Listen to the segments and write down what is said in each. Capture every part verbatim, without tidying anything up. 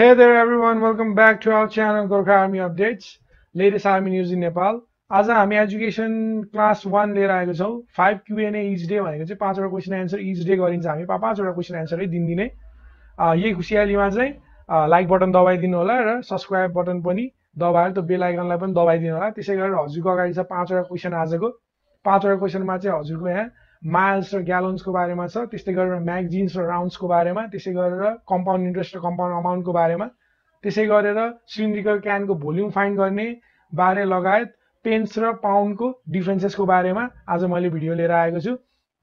Hey there everyone, welcome back to our channel Gorkha Army Updates. Latest Army News in Nepal. आज हामी education class one लिएर आएको छौं. five Q and A each day भनेको चाहिँ पाँच वटा क्वेशन आन्सर each day गरिन्छ. हामी पाँच वटा क्वेशन आन्सर है दिनदिनै. यही खुशियालीमा चाहिँ लाइक बटन दबाइदिनु होला र सब्स्क्राइब बटन पनि दबाएर त्यो बेल आइकनलाई पनि दबाइदिनु होला. त्यसै गरेर हजुरको अगाडि छ पाँच वटा क्वेशन आजको. पाँच वटा क्वेशनमा चाहिँ हजुरको यहाँ माइल्स र ग्यालन्स को बारेमा छ, त्यसै गरेर म्यागजिन्स र राउन्ड्स को बारेमा, त्यसै गरेर कम्पाउन्ड इन्ट्रेस्ट र कम्पाउन्ड अमाउन्ट को बारेमा, त्यसै गरेर सिलिन्ड्रिकल क्यान को भोल्युम फाइन्ड गर्ने बारे लगायत पेन्स र पाउन्ड को डिफरेन्सेस को बारेमा आज मैले भिडियो लिएर आएको छु.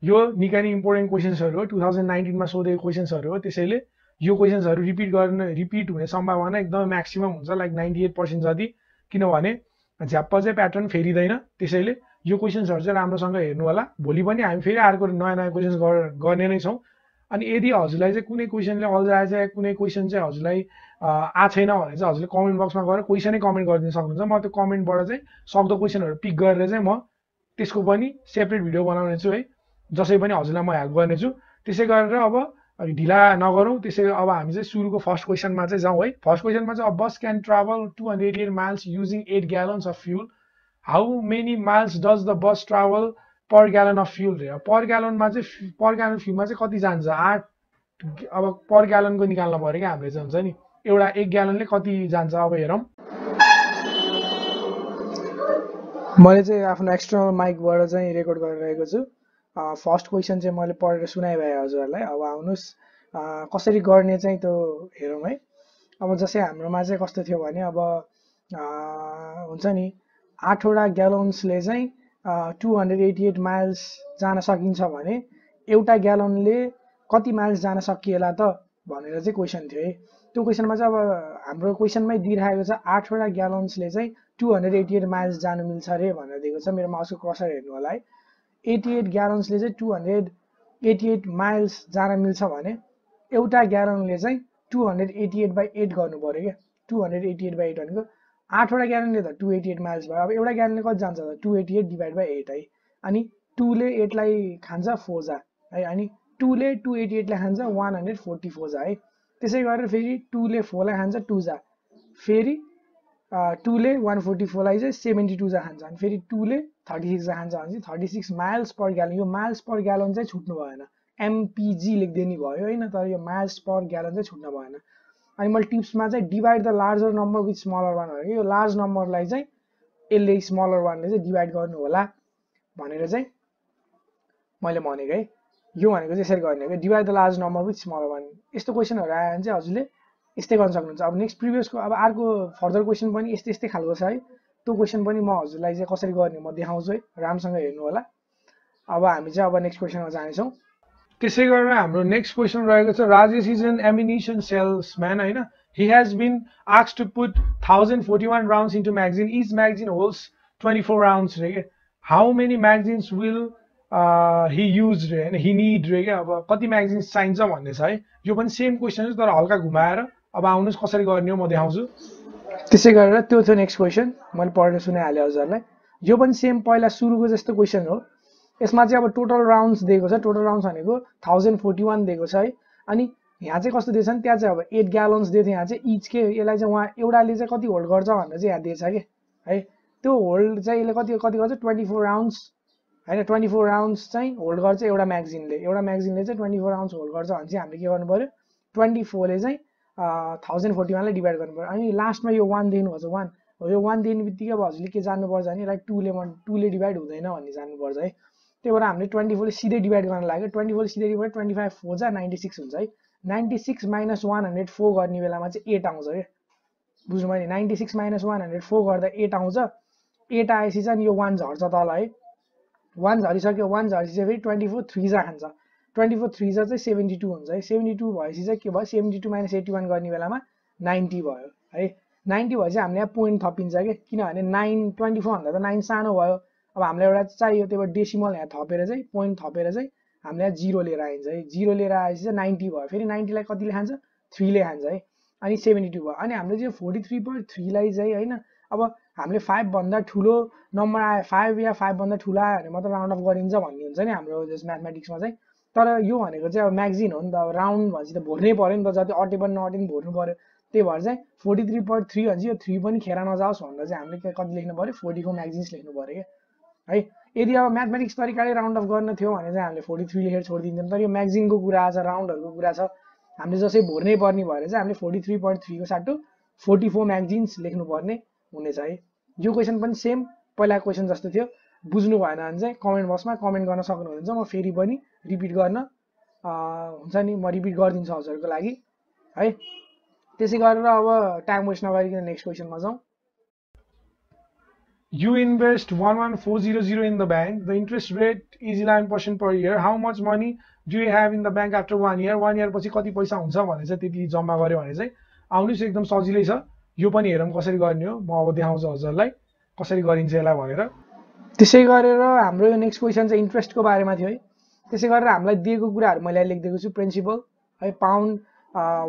यो निकै नै इम्पोर्टेन्ट क्वेशन्सहरु हो, two thousand nineteen मा सोधेको क्वेशन्सहरु हो. त्यसैले यो क्वेशन्सहरु रिपिट गर्न रिपिट हुने सम्भावना एकदम म्याक्सिमम हुन्छ, लाइक ninety-eight percent जति, किनभने झ्याप्प चाहिँ प्याटर्न फेरिदैन. त्यसैले यो क्वेशन्सहरु चाहिँ राम्रोसँग हेर्नु होला. भोलि पनि हामी फेरि अर्को नयाँ नयाँ क्वेशन्स गर्ने नै छौं. अनि यदि हजुरलाई चाहिँ कुनै क्वेशनले अल्झ आएछ, कुनै क्वेशन चाहिँ हजुरलाई आ छैन भने चाहिँ हजुरले कमेन्ट बक्समा गएर क्वेशनै कमेन्ट गरिदिन सक्नुहुन्छ. म त्यो कमेन्टबाट चाहिँ सक्दो क्वेशनहरु पिक गरेर चाहिँ म त्यसको पनि सेपरेट भिडियो बनाउने छु है. जसै पनि हजुरलाई म हेल्प गर्ने छु. त्यसै गरेर अब ढिला नगरौं. त्यसै अब हामी चाहिँ सुरुको फर्स्ट क्वेशनमा चाहिँ जाऊ है. फर्स्ट क्वेशनमा चाहिँ a bus can travel two hundred eighty miles using eight gallons of fuel. How many miles does the bus travel per gallon of fuel? Per gallon मा चाहिँ per gallon fuel मा चाहिँ कति जान्छ? आठ अब per gallon को निकाल्नु पर्यो के हामीले हुन्छ नि. एउटा एक ग्यालनले कति जान्छ अब हेरौं. मैले चाहिँ आफ्नो एक्सटर्नल माइकबाट चाहिँ रेकर्ड गरिरहेको छु. फर्स्ट क्वेशन चाहिँ मैले पढेर सुनाइ भए हजुरहरुलाई. अब आउनुस कसरी गर्ने चाहिँ त्यो हेरौं है. अब जसै हाम्रोमा चाहिँ कस्तो थियो भने अब हुन्छ नि आठ वटा ग्यालन्स ले चाहिँ two hundred eighty-eight माइल्स जान सकिन्छ भने एउटा ग्यालनले कति माइल्स जान सकिएला त भनेर चाहिँ क्वेशन थियो है. त्यो क्वेशनमा चाहिँ अब हाम्रो क्वेशनमै दिइराखेको छ आठ वटा ग्यालन्स ले चाहिँ two hundred eighty-eight माइल्स जान मिल्छ रे भनेर दिएको छ. मेरो माउसको क्रसर हेर्नु होला है. eighty-eight ग्यालन्स ले चाहिँ two hundred eighty-eight माइल्स जान मिल्छ भने एउटा ग्यालनले चाहिँ two hundred eighty-eight by eight गर्नु पर्यो के. two hundred eighty-eight by eight भनेको आठ वटा ग्यालनले त two hundred eighty-eight माइल्स भयो. अब एउटा ग्यालनले कति जान्छ त two hundred eighty-eight divided by eight है. अनि two ले eight लाई खान्छ four जा है. अनि two ले two hundred eighty-eight लाई खान्छ one hundred forty-four जा है. त्यसै गरेर फेरि two ले four लाई खान्छ two जा. फेरि two ले one hundred forty-four लाई चाहिँ seventy-two जा खान्छ. अनि फेरि two ले thirty-six जा खान्छ. अनि thirty-six माइल्स पर ग्यालन. यो माइल्स पर ग्यालन चाहिँ छुट्नु भएन. एमपीजी लेख्दिनु भयो हैन, तर यो माइल्स पर ग्यालन चाहिँ छुट्नु भएन. अनि मैले टिप्समा चाहिँ divide the larger number with smaller one भनेको. यो लार्ज नम्बरलाई चाहिँ यसले स्मलर वानले चाहिँ डिवाइड गर्नु होला भनेर चाहिँ मैले भनेको है. यो भनेको चाहिँ यसरी गर्ने के, divide the large number with smaller one. यस्तो क्वेशनहरु आयो भने चाहिँ हजुरले यस्तै गर्न सक्नुहुन्छ. अब नेक्स्ट प्रिभियसको अब अर्को फर्दर क्वेशन पनि यस्तै यस्तै खालको छ है. त्यो क्वेशन पनि म हजुरलाई चाहिँ कसरी गर्ने म देखाउँछु है. राम्रोसँग हेर्नु होला. अब हामी चाहिँ अब नेक्स्ट क्वेशनमा जाने छौं. त्यसै गरेर हाम्रो नेक्स्ट क्वेशन रहेको छ Rajesh is an ammunition salesman हैन. He has been asked to put one thousand forty-one rounds into magazine. Each magazine holds twenty-four rounds. How many magazines will uh, he use and he need? अब कति magazines चाहिन्छ भन्ने छ है. यो पनि same question हो तर हल्का घुमाएर. अब आउनुस कसरी गर्ने हो म देखाउँछु. त्यसै गरेर त्यो थियो नेक्स्ट क्वेशन. मैले पढेर सुनाइहाले हजुरलाई. यो पनि सेम पहिला सुरुको जस्तो क्वेशन हो. यसमा चाहिँ अब टोटल राउन्ड्स दिएको छ. टोटल राउन्ड्स भनेको one thousand forty-one दिएको छ है. अनि यहाँ चाहिँ कस्तो दिएछन् त्यहाँ चाहिँ अब eight ग्यालन्स दिएथे. यहाँ चाहिँ ईच के यसलाई चाहिँ वहाँ एउटाले चाहिँ कति होल्ड गर्छ भनेर चाहिँ यहाँ दिएछ के है. त्यो होल्ड चाहिँ यसले कति कति गर्छ twenty-four राउन्ड्स हैन. twenty-four राउन्ड्स चाहिँ होल्ड गर्छ एउटा म्यागजिनले. एउटा म्यागजिनले चाहिँ twenty-four राउन्ड्स होल्ड गर्छ भने चाहिँ हामीले के गर्नु पर्यो twenty-four ले चाहिँ one thousand forty-one ले डिवाइड गर्नु पर्यो. अनि लास्टमा यो one दिनु हुन्छ one हो. यो one दिनेबित्तिकै अब हजुरले के जान्नुपर्छ भने लाइक two ले two ले डिवाइड हुँदैन भन्ने जान्नुपर्छ है. त्यही भएर हामीले twenty-four ले सिधै डिवाइड गर्न लाग्यो. twenty-four ले सिधै डिवाइड twenty-five four जा ninety-six हुन्छ है. ninety-six minus one hundred four गर्ने बेलामा चाहिँ eight आउँछ के बुझ्नु भयो नि. ninety-six minus one hundred four गर्दा eight आउँछ. eight आएपछि चाहिँ यो one झर्छ तल है. one झरिसक्यो. one झरिसकेपछि twenty-four three जा खान्छ. twenty-four three जा चाहिँ seventy-two हुन्छ है. seventy-two भएपछि चाहिँ के भयो seventy-two minus eighty-one गर्ने बेलामा ninety भयो है. ninety भएपछि हामीले यहाँ point थपिन्छ के, किनभने nine twenty-four भन्दा त nine सानो भयो. अब हामीलाई एउटा चाहियो त्यही भएर डेसिमल यहाँ थपेर चाहिँ point थपेर चाहिँ हामीले zero लिएर आइन्छ है. zero लिएर आएपछि चाहिँ ninety भयो. फेरि ninety लाई कतिले खान्छ three ले खान्छ है. अनि seventy-two भयो. अनि हामीले चाहिँ forty-three by three लाई चाहिँ हैन. अब हामीले five भन्दा ठुलो नम्बर आए five या five भन्दा ठुलो आयो भने मात्र राउन्ड अफ गरिन्छ भन्ने हुन्छ नि हाम्रो जस म्याथमेटिक्समा चाहिँ. तर यो भनेको चाहिँ अब म्यागजिन हो नि त. अब राउन्ड भनेपछि त भर्नै पर्यो नि त. जति अटेन नअटेन भर्नु पर्यो. त्यही भएर चाहिँ forty-three point three हुन्छ यो three पनि खेर नजाओस् भनेर चाहिँ हामीले कति लेख्नु पर्यो forty को म्याग्जिन्स लेख्नु पर्यो के है यदि अब म्याथमेटिक्स तरिकाले राउन्ड अफ गर्न थियो भने चाहिँ हामीले forty-three लेखेर छोड्दिन्छौँ तर यो म्याग्जिनको कुरा छ राउन्डहरुको कुरा छ हामीले जसै भर्नै पर्ने भएर चाहिँ हामीले forty-three point three को साटो forty-four म्याग्जिन्स लेख्नु पर्ने हुनेछ है यो क्वेशन पनि सेम पहिला क्वेशन जस्तो थियो बुझ्नु भएन भने चाहिँ कमेन्ट बक्समा कमेन्ट गर्न सक्नुहुन्छ म फेरि पनि रिपिट गर्न हुन्छ नि म रिपिट गर्दिन्छु हजुरहरुको लागि है त्यसै गरेर अब टाइम वेस्ट नगरिकन नेक्स्ट क्वेशनमा जाऊ You invest one one four zero zero in the bank. The interest rate is eleven percent per year. How much money do you have in the bank after one year? One year पछि कति पैसा हुन्छ भने चाहिँ त्यति जम्मा गरे भने चाहिँ आउनुस एकदम सजिलै छ यो पनि हेरौं कसरी गर्ने हो म अब देखाउँछु हजुरलाई कसरी गरिन्छ होला भनेर त्यसै गरेर हाम्रो यो नेक्स्ट क्वेशन चाहिँ इन्ट्रेस्टको बारेमा थियो है त्यसै गरेर हामीलाई दिएको कुराहरु मैले लेखिदिएको छु प्रिन्सिपल है pound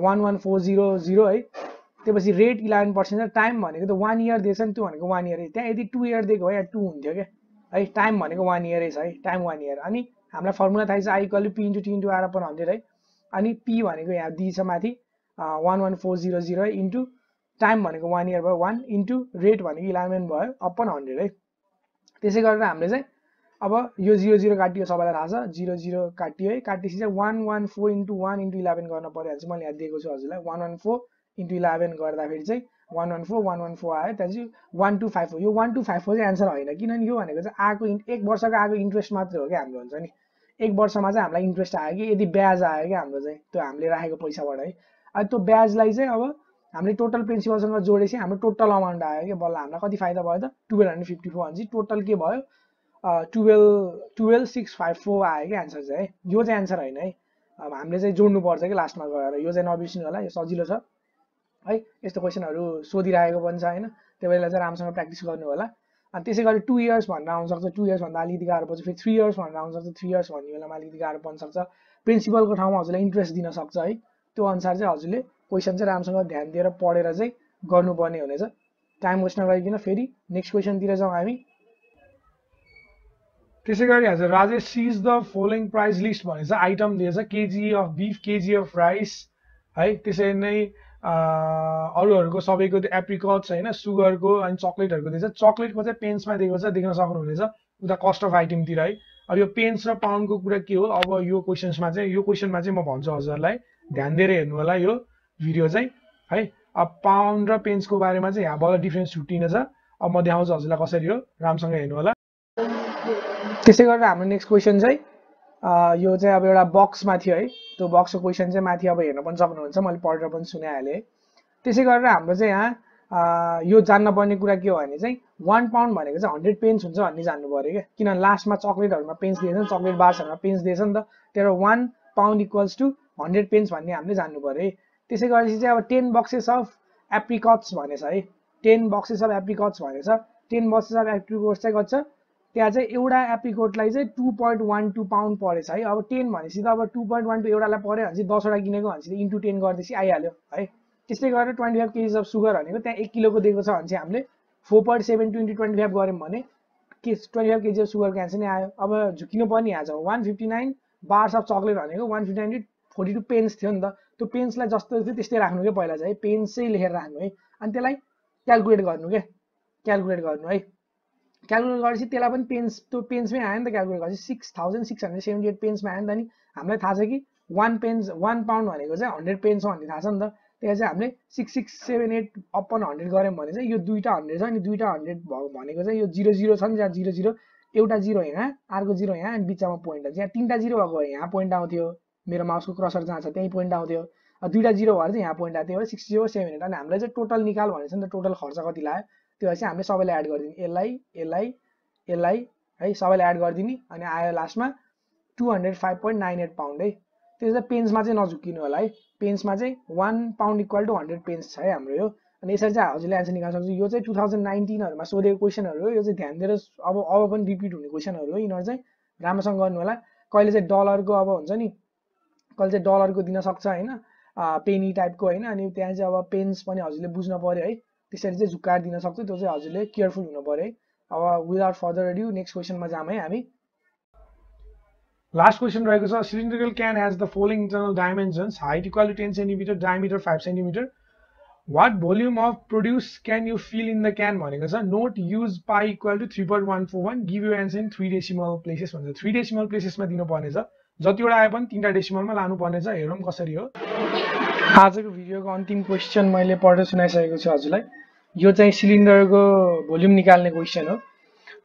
one one four zero zero है त्यसपछि रेट eleven percent छ टाइम भनेको त one year दिएछ नि त्यो भनेको one year है त्यहाँ यदि two year दिएको भए two हुन्थ्यो के है टाइम भनेको one year छ है टाइम one year अनि हामीलाई फर्मुला थाहा छ I equal P into T into R upon one hundred है अनि P भनेको यहाँ दिइछ माथि one one four zero zero है into टाइम भनेको one year भयो one into rate भनेको eleven भयो upon one hundred है त्यसै गरेर हामीले चाहिँ अब यो zero zero काटियो सबैलाई थाहा छ zero zero काटियो है काटेपछि चाहिँ one one four into one into eleven गर्न पर्यो भने चाहिँ मैले यहाँ दिएको छु हजुरलाई one one four into eleven गर्दाखेरि चाहिँ one one four one one four आयो त्यसपछि one two five हो यो one two five हो चाहिँ आन्सर होइन किनभने यो भनेको चाहिँ आको एक वर्षको आको इन्ट्रेस्ट मात्र हो के हाम्रो हुन्छ नि एक वर्षमा चाहिँ हामीलाई इन्ट्रेस्ट आयो कि यदि ब्याज आयो के हाम्रो चाहिँ त्यो हामीले राखेको पैसाबाट है अनि त्यो ब्याजलाई चाहिँ अब हामीले टोटल प्रिन्सिपलसँग जोडेपछि हाम्रो टोटल अमाउन्ट आयो के बल्ल हामीलाई कति फाइदा भयो त twelve fifty-four अनि टोटल के भयो twelve twelve six five four आयो के आन्सर चाहिँ है यो चाहिँ आन्सर हैन है अब हामीले चाहिँ जोड्नु पर्छ के लास्टमा गएर यो चाहिँ नबिर्सिनु होला यो सजिलो छ है यस्तो क्वेशनहरु सोधिराखेको पनि छ हैन त्यसैले चाहिँ राम्रोसँग प्र्याक्टिस गर्नु होला अनि त्यसै गरी two years भन्ने आउन सक्छ two years भन्दा अलिकति गाह्रो पर्छ फेरि three years भन्ने आउन सक्छ three years भन्ने बेलामा अलिकति गाह्रो पर्न सक्छ प्रिन्सिपलको ठाउँमा हजुरले इन्ट्रेस्ट दिन सक्छ है त्यो अनुसार चाहिँ हजुरले क्वेशन चाहिँ राम्रोसँग ध्यान दिएर पढेर चाहिँ गर्नुपर्ने हुनेछ टाइम वेस्ट नगरिकन फेरि नेक्स्ट क्वेशन तिर जाऊ हामी त्यसैगरी आज Rajesh sees the following price list भनेछ आइटम दिएछ KG of beef KG of rice है त्यसै नै अरूहरुको सबैको एप्रिकट्स हैन सुगरको अनि चकलेटहरुको दिएछ चकलेटको चाहिँ पेन्समा दिएको छ देख्न सक्नुहुनेछ उता कस्ट अफ आइटम तिर है अब यो पेन्स र पाउन्डको कुरा के हो अब यो क्वेशन्समा चाहिँ यो क्वेशनमा चाहिँ म भन्छु हजुरलाई ध्यान दिएर हेर्नु होला यो भिडियो चाहिँ है अब पाउन्ड र पेन्सको बारेमा चाहिँ यहाँ बल डिफरेन्स छुटिने छ अब म देखाउँछु हजुरलाई कसरी हो रामसँग हेर्नु होला त्यसै गरेर हाम्रो नेक्स्ट क्वेशन चाहिँ यो चाहिँ अब एउटा बक्समा थियो है त्यो बक्सको क्वेशन चाहिँ माथि अब हेर्न पनि सक्नुहुन्छ मैले पढेर पनि सुनाइहाले त्यसै गरेर हाम्रो चाहिँ यहाँ यो जान्न पर्ने कुरा के हो भने चाहिँ one पाउन्ड भनेको चाहिँ one hundred पेन्स हुन्छ भन्ने जान्नु पर्यो के किनभने लास्टमा चकलेटहरुमा पेन्स दिएछ नि चकलेट बार्सहरुमा पेन्स दिएछ नि त त्यसैले one pound equals to one hundred pence भन्ने हामीले जान्नु पर्यो त्यसै गरेपछि चाहिँ अब ten boxes of apricots भनेछ है ten boxes of apricots भनेछ ten boxes of apricots चाहिँ कति छ त्यहाँ चाहिँ एउटा एप्रिकोटलाई चाहिँ two point one two pound परेछ है अब ten भनेपछि त अब two point one two एउटालाई पर्यो भने चाहिँ ten वटा किनेको भनेपछि इन्टु ten गर्दैछ आइहाल्यो है त्यसै गरेर twenty-five केजी अफ सुगर भनेको त्यहाँ one किलोको दिएको छ भने चाहिँ हामीले four point seven two into twenty-five गर्यौं भने के twenty-five KG of sugar cancer नै आयो अब झुकिनु पर्ने आज one fifty-nine bars of chocolate भनेको one fifty-nine forty-two पेन्स थियो नि त त्यो पेन्सलाई जस्तो थियो त्यस्तै राख्नु के पहिला चाहिँ पेन्सै लेखेर राख्नु है अनि त्यसलाई क्याल्कुलेट गर्नु के क्याल्कुलेट गर्नु है क्याल्कुलेट गरेपछि त्यसलाई पनि पेन्स त्यो पेन्समै आयो नि त क्याल्कुलेट गरेपछि six thousand six hundred seventy-eight पेन्समा आयो नि त अनि हामीलाई थाहा छ कि one पेन्स one पाउन्ड भनेको चाहिँ one hundred पेन्स हो भन्ने थाहा छ नि त त्यसै चाहिँ हामीले six six seven eight upon one hundred गर्यौं भने चाहिँ यो दुईटा one hundred छ अनि दुईटा one hundred भनेको चाहिँ यो zero zero छ नि जहाँ zero zero एउटा zero यहाँ अर्को zero यहाँ अनि बीचमा प्वाइन्ट छ यहाँ तीनटा zero भएको यहाँ प्वाइन्ट आउँथ्यो मेरो माउसको क्रसर जहाँ छ त्यही प्वाइन्ट आउँथ्यो दुईटा zero भएर चाहिँ यहाँ प्वाइन्ट आथ्यो six zero seven eight अनि हामीले चाहिँ टोटल निकाल भनेछ नि त टोटल खर्च कति लाग्यो त्यो चाहिँ हामीले सबैलाई एड गर्दिने यसलाई यसलाई यसलाई है सबैलाई एड गर्दिने अनि आयो लास्टमा two hundred five point nine eight pound है त्यसैले पेन्समा चाहिँ नझुकिनु होला है पेन्समा चाहिँ one pound equal to one hundred pence छ है हाम्रो यो अनि यसरी चाहिँ हजुरले आन्सर निकाल्न सक्नुहुन्छ यो चाहिँ two thousand nineteen हरुमा सोधेको क्वेशनहरु हो यो चाहिँ ध्यान दिएर अब अब पनि रिपिट हुने क्वेशनहरु हो इनहरु चाहिँ राम्रोसँग गर्नु होला कहिले चाहिँ डलरको अब हुन्छ नि कहिले चाहिँ डलरको दिन सक्छ हैन पेनी टाइपको हैन अनि त्यहाँ चाहिँ अब पेन्स पनि हजुरले बुझ्न पर्यो है त्यसरी चाहिँ झुकाएर दिन सक्छ त्यो चाहिँ हजुरले केयरफुल हुनु पर्यो है अब विदाउट फर्दर अड्यू नेक्स्ट क्वेशनमा जाम है हामी Last question रहेको छ cylindrical can has the following internal dimensions height equal to ten centimeter diameter five centimeter What volume of produce can you fill in the can? Note use pi equal to three point one four one. Give your answer in three decimal places. three decimal places ma dinu parne cha. Jati wata aaye pani tinta decimal ma lanu parne cha. Herau kasari ho. Ajako video ko antim question maile padhera sunaisakeko chu ajulai. Yo chahi cylinder ko volume nikalne question ho.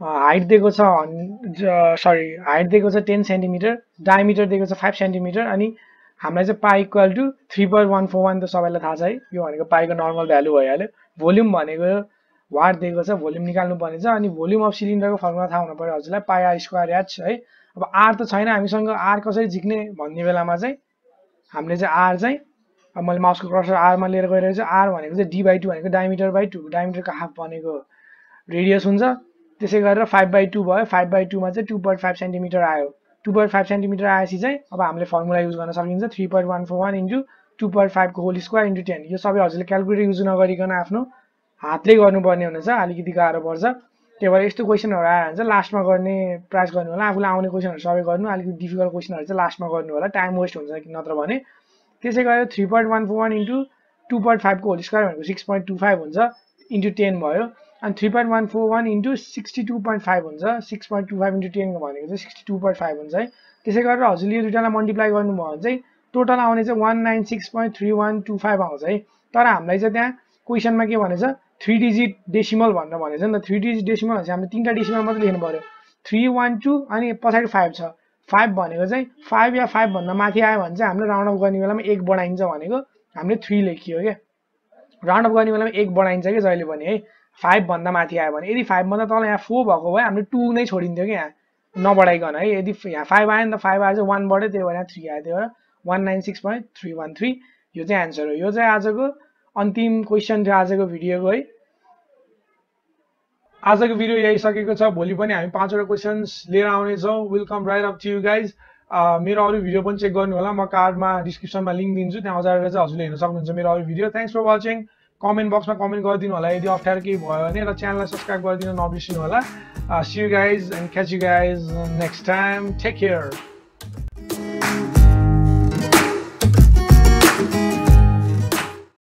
Height deko cha sorry height deko cha ten centimeter, diameter deko cha five centimeter ani हामीलाई चाहिँ pi equal to three point one four one त सबैलाई थाहा छ है यो भनेको pi को नर्मल भ्यालु भइहाल्यो भोल्युम भनेको वाट दिएको छ भोल्युम निकाल्नु पर्ने छ अनि भोल्युम अफ सिलिन्डरको फर्मुला थाहा हुन पर्यो हजुरलाई पाई आर स्क्वायर एच है अब आर त छैन हामीसँग आर कसरी झिक्ने भन्ने बेलामा चाहिँ हामीले चाहिँ आर चाहिँ अब मैले माउसको कर्सर आर मा लिएर गइरहेको छु आर भनेको चाहिँ d by two भनेको डायमिटर बाइ two डायमिटर को हाफ भनेको रेडियस हुन्छ त्यसै गरेर five by two भयो five by two मा चाहिँ two point five सेन्टिमिटर आयो two point five सेन्टिमिटर आएपछि चाहिँ अब हामीले फर्मुला युज गर्न सकिन्छ three point one four one into two point five को होल स्क्वायर into ten यो सबै हजुरले क्याल्कुलेटर युज नगरिकन आफ्नो हातले गर्नुपर्ने हुनेछ अलिकति गाह्रो पर्छ त्यही भएर यस्तो क्वेशनहरु आए भने चाहिँ लास्टमा गर्ने प्रयास गर्नु होला आफुलाई आउने क्वेशनहरु सबै गर्नु अलिकति डिफिकल्ट क्वेशनहरु चाहिँ लास्टमा गर्नु होला टाइम वेस्ट हुन्छ कि नत्र भने त्यसै गरेर three point one four one into two point five को होल स्क्वायर भनेको six point two five हुन्छ into ten भयो and three point one four one into sixty-two point five हुन्छ six point two five into ten भनेको चाहिँ sixty-two point five हुन्छ है त्यसै गरेर हजुरले यो दुईटालाई मल्टिप्लाई गर्नु भयो भने चाहिँ टोटल आउने चाहिँ one ninety-six point three one two five आउँछ है तर हामीलाई चाहिँ त्यहाँ क्वेशनमा के भनेछ three डिजिट डेसिमल भनेर भनेछ नि त three डिजिट डेसिमल भनेपछि हामीले तीनटा डेसिमल मात्र लेख्नु पर्यो three one two अनि पछाडी five छ five भनेको चाहिँ five या five भन्दा माथि आयो भने चाहिँ हामीले राउन्ड अफ गर्ने बेलामा one बढाइन्छ भनेको हामीले three लेखियो के राउन्ड अफ गर्ने बेलामा one बढाइन्छ के जहिले पनि है five भन्दा माथि आयो भने यदि five भन्दा तल यहाँ four भएको भए हामीले two नै छोडिन्थ्यो के यहाँ नबढाइकन है यदि यहाँ five आयो नि त five आयो चाहिँ one बढ्यो त्यही भएर यहाँ three आयो त्यही भएर one ninety-six point three one three यो चाहिँ आन्सर हो यो चाहिँ आजको अन्तिम क्वेशन थियो आजको भिडियोको है आजको भिडियो यही सकेको छ भोलि पनि हामी पाँच वटा क्वेशन्स लिएर आउने छौं will come right up to you guys मेरो अरु भिडियो पनि चेक गर्नु होला म कार्डमा डिस्क्रिप्सनमा लिंक दिन्छु त्यहाँ गएर चाहिँ हजुरले हेर्न सक्नुहुन्छ मेरो अरु video thanks for watching comment बक्समा कमेन्ट गरिदिनु होला यदि अप्ठ्यारो केही भयो भने र च्यानललाई सब्स्क्राइब गरिदिन नबिर्सिनु होला see you guys and catch you guys next time take care